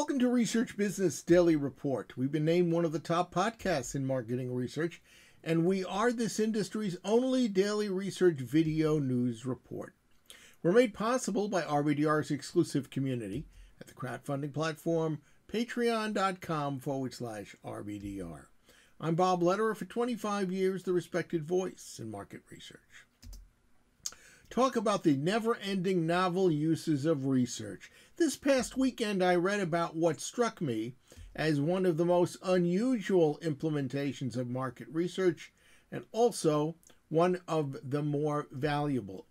Welcome to Research Business Daily Report. We've been named one of the top podcasts in marketing research, and we are this industry's only daily research video news report. We're made possible by RBDR's exclusive community at the crowdfunding platform patreon.com/RBDR. I'm Bob Lederer, for 25 years, the respected voice in market research. Talk about the never-ending novel uses of research. This past weekend, I read about what struck me as one of the most unusual implementations of market research, and also one of the more valuable.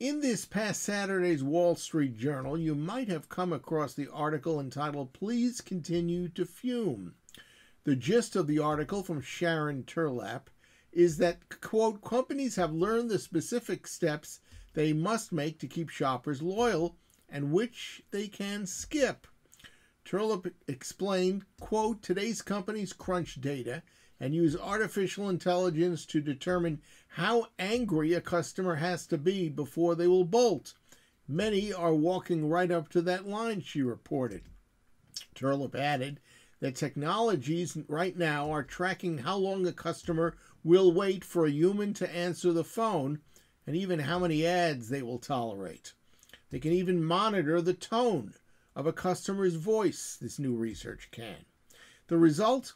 In this past Saturday's Wall Street Journal, you might have come across the article entitled, "Please Continue to Fume." The gist of the article, from Sharon Terlep, is that, quote, companies have learned the specific steps they must make to keep shoppers loyal and which they can skip. Terlep explained, quote, today's companies crunch data and use artificial intelligence to determine how angry a customer has to be before they will bolt. Many are walking right up to that line, she reported. Terlep added that technologies right now are tracking how long a customer will wait for a human to answer the phone, and even how many ads they will tolerate. They can even monitor the tone of a customer's voice, this new research can. The result?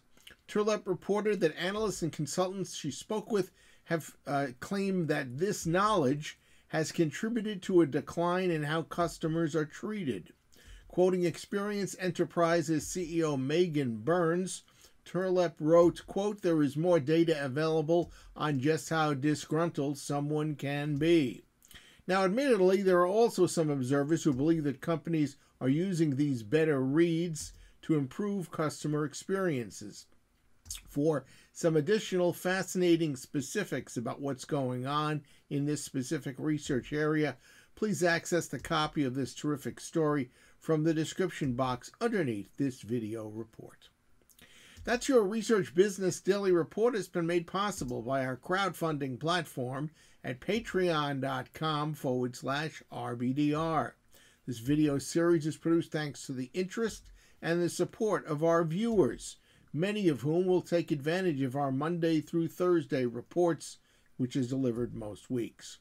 Terlep reported that analysts and consultants she spoke with have claimed that this knowledge has contributed to a decline in how customers are treated. Quoting Experience Enterprises CEO Megan Burns, Terlep wrote, quote, there is more data available on just how disgruntled someone can be. Now, admittedly, there are also some observers who believe that companies are using these better reads to improve customer experiences. For some additional fascinating specifics about what's going on in this specific research area, please access the copy of this terrific story from the description box underneath this video report. That's your Research Business Daily Report. It's been made possible by our crowdfunding platform at patreon.com/RBDR. This video series is produced thanks to the interest and the support of our viewers, many of whom will take advantage of our Monday through Thursday reports, which is delivered most weeks.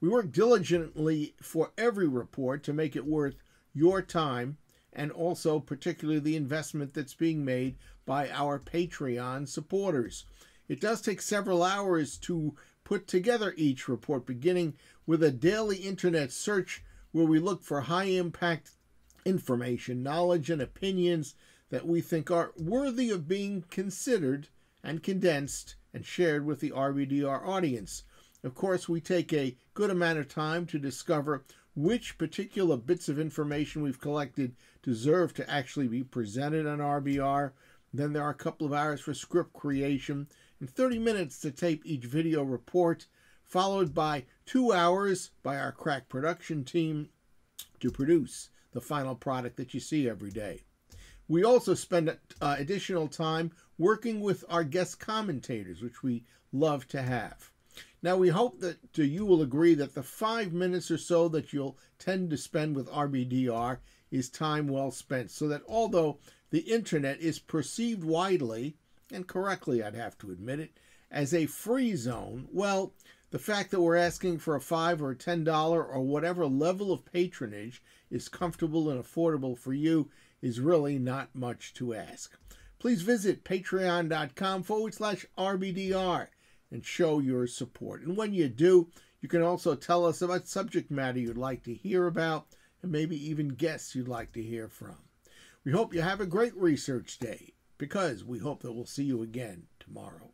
We work diligently for every report to make it worth your time, and also particularly the investment that's being made by our Patreon supporters. It does take several hours to put together each report, beginning with a daily internet search where we look for high-impact information, knowledge, and opinions that we think are worthy of being considered and condensed and shared with the RBDR audience. Of course, we take a good amount of time to discover which particular bits of information we've collected deserve to actually be presented on RBR. Then there are a couple of hours for script creation and 30 minutes to tape each video report, followed by 2 hours by our crack production team to produce the final product that you see every day. We also spend additional time working with our guest commentators, which we love to have. Now, we hope that you will agree that the 5 minutes or so that you'll tend to spend with RBDR is time well spent, so that although the internet is perceived widely, and correctly I'd have to admit it, as a free zone, well, the fact that we're asking for a $5 or $10 or whatever level of patronage is comfortable and affordable for you is really not much to ask. Please visit patreon.com/RBDR. and show your support. And when you do, you can also tell us about subject matter you'd like to hear about, and maybe even guests you'd like to hear from. We hope you have a great research day, because we hope that we'll see you again tomorrow.